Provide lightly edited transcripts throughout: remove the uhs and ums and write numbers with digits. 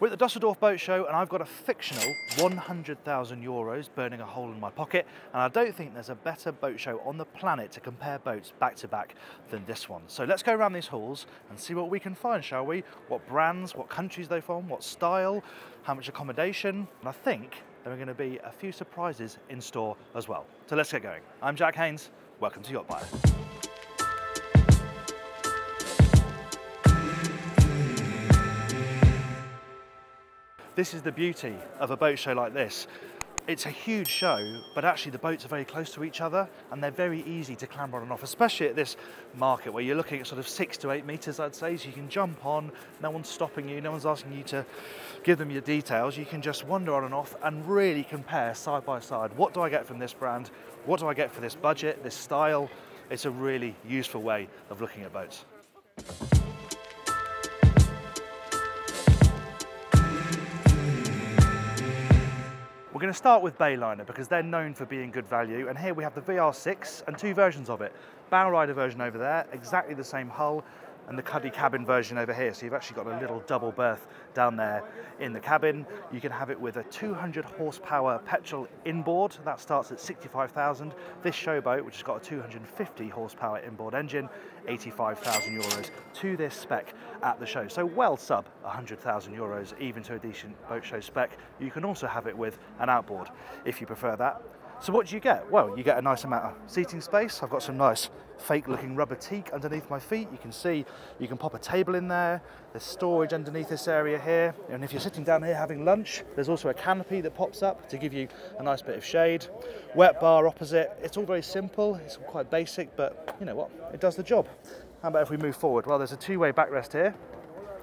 We're at the Düsseldorf Boat Show and I've got a fictional €100,000 burning a hole in my pocket, and I don't think there's a better boat show on the planet to compare boats back to back than this one. So let's go around these halls and see what we can find, shall we? What brands, what countries they're from, what style, how much accommodation, and I think there are going to be a few surprises in store as well. So let's get going. I'm Jack Haines, welcome to Yacht Buyer. This is the beauty of a boat show like this. It's a huge show, but actually the boats are very close to each other and they're very easy to clamber on and off, especially at this market where you're looking at sort of 6 to 8 meters, I'd say, so you can jump on, no one's stopping you, no one's asking you to give them your details. You can just wander on and off and really compare side by side. What do I get from this brand? What do I get for this budget, this style? It's a really useful way of looking at boats. We're going to start with Bayliner because they're known for being good value, and here we have the VR6 and two versions of it. Bow rider version over there, exactly the same hull, and the cuddy cabin version over here. So you've actually got a little double berth down there in the cabin. You can have it with a 200 horsepower petrol inboard. That starts at 65,000. This showboat, which has got a 250 horsepower inboard engine, 85,000 euros to this spec at the show. So well sub 100,000 euros, even to a decent boat show spec. You can also have it with an outboard if you prefer that. So what do you get? Well, you get a nice amount of seating space. I've got some nice fake looking rubber teak underneath my feet. You can see you can pop a table in there. There's storage underneath this area here. And if you're sitting down here having lunch, there's also a canopy that pops up to give you a nice bit of shade. Wet bar opposite. It's all very simple. It's quite basic, but you know what? It does the job. How about if we move forward? Well, there's a two-way backrest here.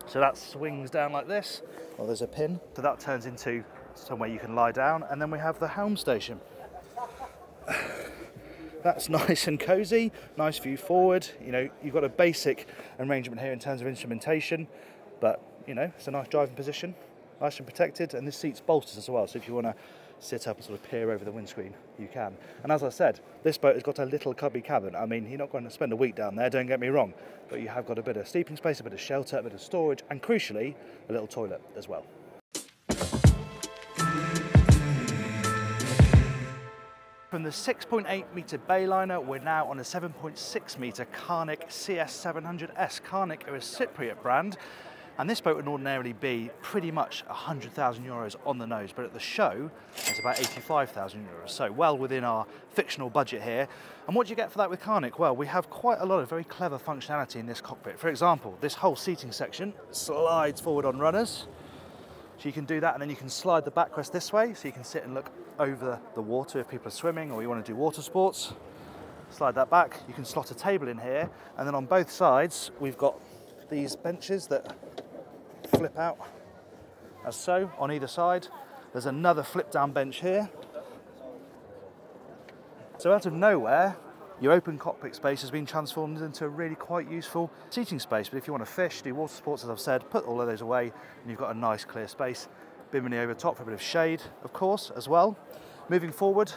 So that swings down like this. Well, there's a pin. So that turns into somewhere you can lie down. And then we have the helm station. That's nice and cozy, nice view forward. You know, you've got a basic arrangement here in terms of instrumentation, but you know, it's a nice driving position, nice and protected, and this seat's bolsters as well, so if you want to sit up and sort of peer over the windscreen, you can. And as I said, this boat has got a little cubby cabin. I mean, you're not going to spend a week down there, don't get me wrong, but you have got a bit of sleeping space, a bit of shelter, a bit of storage, and crucially, a little toilet as well. From the 6.8 metre Bayliner, we're now on a 7.6 metre Karnic CS700S. Karnic are a Cypriot brand, and this boat would ordinarily be pretty much 100,000 euros on the nose, but at the show, it's about 85,000 euros, so well within our fictional budget here. And what do you get for that with Karnic? Well, we have quite a lot of very clever functionality in this cockpit. For example, this whole seating section slides forward on runners. So you can do that, and then you can slide the backrest this way, so you can sit and look over the water if people are swimming or you want to do water sports. Slide that back. You can slot a table in here, and then on both sides we've got these benches that flip out as so on either side. There's another flip down bench here. So out of nowhere, your open cockpit space has been transformed into a really quite useful seating space. But if you want to fish, do water sports, as I've said, put all of those away and you've got a nice clear space. Bimini over top for a bit of shade, of course, as well. Moving forward,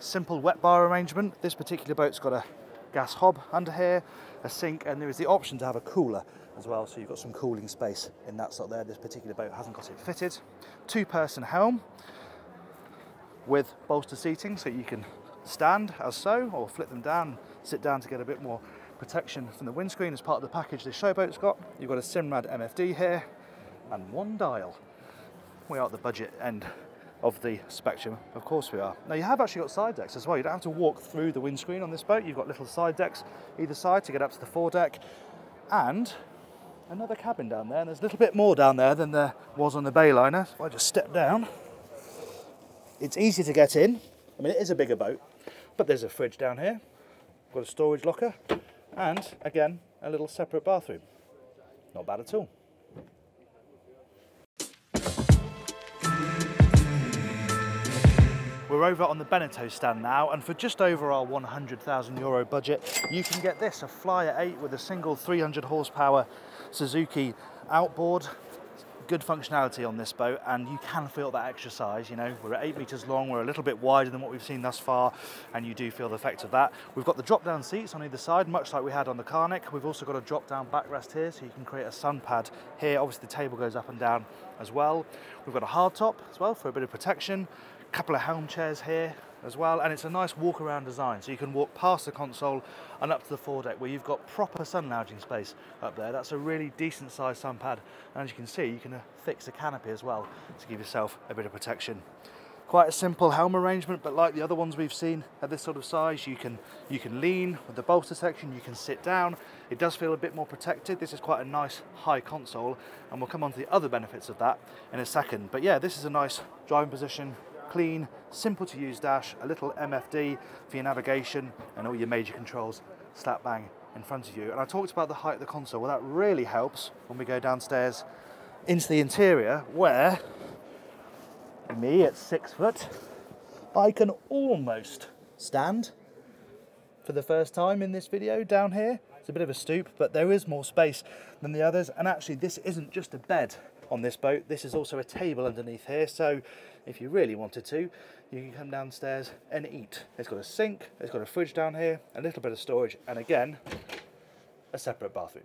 simple wet bar arrangement. This particular boat's got a gas hob under here, a sink, and there is the option to have a cooler as well, so you've got some cooling space in that slot there. This particular boat hasn't got it fitted. Two-person helm with bolster seating, so you can stand as so, or flip them down, sit down to get a bit more protection from the windscreen as part of the package this showboat's got. You've got a Simrad MFD here, and one dial. We are at the budget end of the spectrum, of course we are. Now you have actually got side decks as well. You don't have to walk through the windscreen on this boat. You've got little side decks either side to get up to the foredeck, and another cabin down there. And there's a little bit more down there than there was on the Bayliner. So I just stepped down. It's easy to get in. I mean, it is a bigger boat, but there's a fridge down here. Got a storage locker, and again, a little separate bathroom. Not bad at all. We're over on the Beneteau stand now, and for just over our €100,000 budget, you can get this, a Flyer 8 with a single 300 horsepower Suzuki outboard. good functionality on this boat, and you can feel that extra size. You know, we're at 8 meters long, we're a little bit wider than what we've seen thus far, and you do feel the effect of that. We've got the drop-down seats on either side, much like we had on the Karnic. We've also got a drop-down backrest here, so you can create a sun pad here. Obviously, the table goes up and down as well. We've got a hard top as well for a bit of protection. A couple of helm chairs here as well, and it's a nice walk around design, so you can walk past the console and up to the foredeck where you've got proper sun lounging space up there. That's a really decent sized sun pad, and as you can see, you can fix a canopy as well to give yourself a bit of protection. Quite a simple helm arrangement, but like the other ones we've seen at this sort of size, you can lean with the bolster section, you can sit down. It does feel a bit more protected. This is quite a nice high console, and we'll come on to the other benefits of that in a second. But yeah, this is a nice driving position. Clean, simple to use dash, a little MFD for your navigation, and all your major controls slap bang in front of you. And I talked about the height of the console. Well, that really helps when we go downstairs into the interior, where me at 6 foot, I can almost stand for the first time in this video down here. It's a bit of a stoop, but there is more space than the others. And actually, this isn't just a bed on this boat. This is also a table underneath here, so if you really wanted to, you can come downstairs and eat. It's got a sink, it's got a fridge down here, a little bit of storage, and again, a separate bathroom.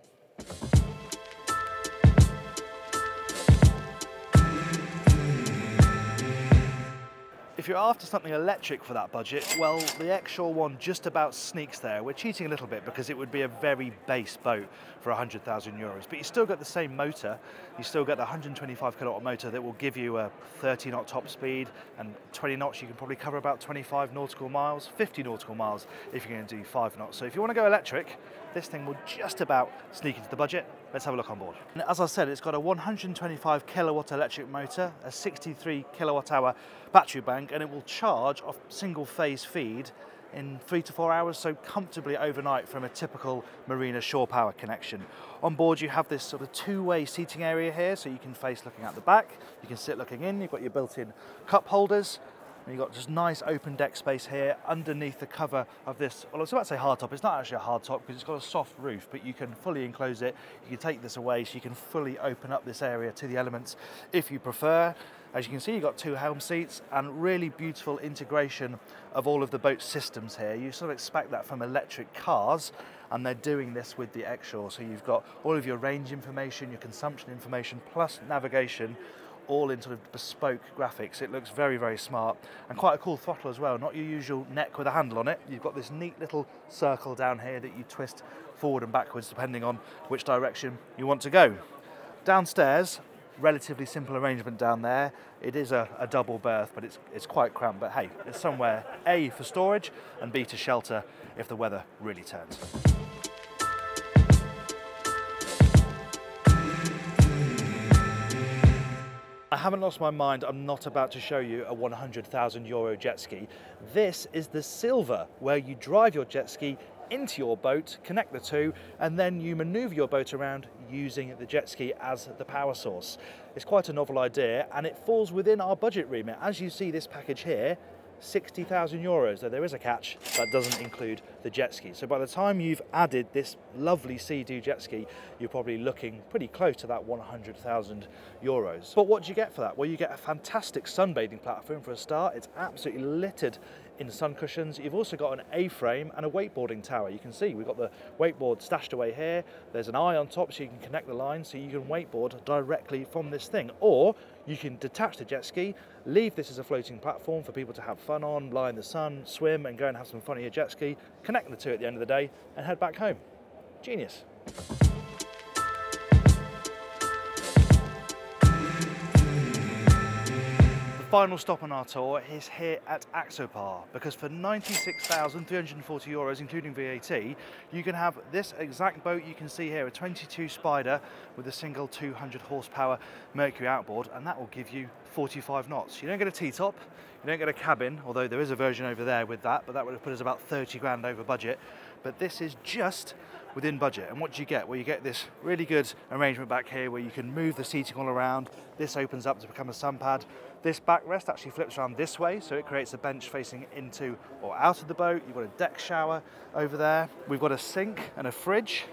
If you're after something electric for that budget, well, the X-Shore 1 just about sneaks there. We're cheating a little bit because it would be a very base boat for 100,000 euros, but you still get the same motor. You still get the 125 kilowatt motor that will give you a 30 knot top speed, and 20 knots you can probably cover about 25 nautical miles, 50 nautical miles if you're going to do 5 knots. So if you want to go electric, this thing will just about sneak into the budget. Let's have a look on board. And as I said, it's got a 125 kilowatt electric motor, a 63 kilowatt hour battery bank, and it will charge off single phase feed in 3 to 4 hours, so comfortably overnight from a typical marina shore power connection. On board you have this sort of two-way seating area here, so you can face looking out the back, you can sit looking in, you've got your built-in cup holders, and you've got just nice open deck space here underneath the cover of this, well, I was about to say hard top, it's not actually a hard top because it's got a soft roof, but you can fully enclose it, you can take this away, so you can fully open up this area to the elements if you prefer. As you can see, you've got two helm seats and really beautiful integration of all of the boat systems here. You sort of expect that from electric cars, and they're doing this with the X-Shore. So you've got all of your range information, your consumption information, plus navigation, all in sort of bespoke graphics. It looks very, very smart, and quite a cool throttle as well. Not your usual neck with a handle on it. You've got this neat little circle down here that you twist forward and backwards depending on which direction you want to go. Downstairs, relatively simple arrangement down there. It is a double berth, but it's quite cramped, but hey, it's somewhere A for storage and B to shelter if the weather really turns. I haven't lost my mind, I'm not about to show you a 100,000 euro jet ski. This is the Sealver, where you drive your jet ski into your boat, connect the two, and then you maneuver your boat around using the jet ski as the power source. It's quite a novel idea, and it falls within our budget remit. As you see, this package here, 60,000 euros, though there is a catch, that doesn't include the jet ski. So by the time you've added this lovely Sea-Doo jet ski, you're probably looking pretty close to that 100,000 euros. But what do you get for that? Well, you get a fantastic sunbathing platform for a start. It's absolutely littered in sun cushions. You've also got an A-frame and a wakeboarding tower. You can see we've got the wakeboard stashed away here. There's an eye on top so you can connect the line, so you can wakeboard directly from this thing, or you can detach the jet ski, leave this as a floating platform for people to have fun on, lie in the sun, swim, and go and have some fun on your jet ski, connect the two at the end of the day, and head back home. Genius. Final stop on our tour is here at Axopar, because for 96,340 euros, including VAT, you can have this exact boat you can see here, a 22 Spyder with a single 200 horsepower Mercury outboard, and that will give you 45 knots. You don't get a T-top, you don't get a cabin, although there is a version over there with that, but that would have put us about 30 grand over budget. But this is just within budget. And what do you get? Well, you get this really good arrangement back here where you can move the seating all around. This opens up to become a sun pad. This backrest actually flips around this way, so it creates a bench facing into or out of the boat. You've got a deck shower over there. We've got a sink and a fridge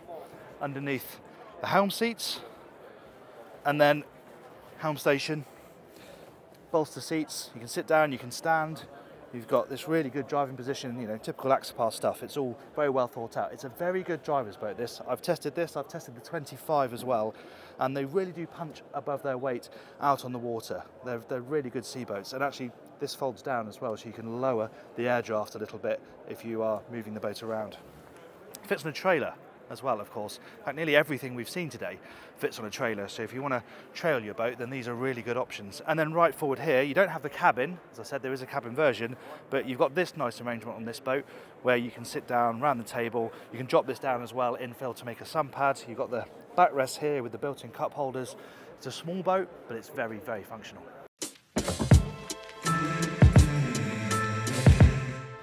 underneath the helm seats. And then helm station, bolster seats, you can sit down, you can stand, you've got this really good driving position, you know, typical Axopar stuff, it's all very well thought out. It's a very good driver's boat, this, I've tested the 25 as well, and they really do punch above their weight out on the water. They're really good sea boats, and actually this folds down as well, so you can lower the air draft a little bit if you are moving the boat around. Fits on a trailer as well, of course. In fact, nearly everything we've seen today fits on a trailer, so if you want to trail your boat, then these are really good options. And then right forward here, you don't have the cabin, as I said, there is a cabin version, but you've got this nice arrangement on this boat where you can sit down around the table, you can drop this down as well, infill to make a sun pad, you've got the backrest here with the built-in cup holders. It's a small boat, but it's very, very functional.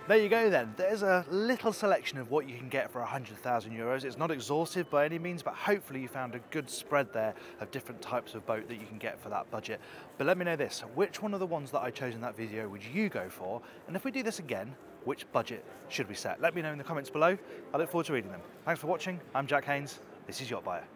There you go then, there's a little selection of what you can get for €100,000. It's not exhaustive by any means, but hopefully you found a good spread there of different types of boat that you can get for that budget. But let me know this, which one of the ones that I chose in that video would you go for? And if we do this again, which budget should we set? Let me know in the comments below. I look forward to reading them. Thanks for watching, I'm Jack Haines, this is Yacht Buyer.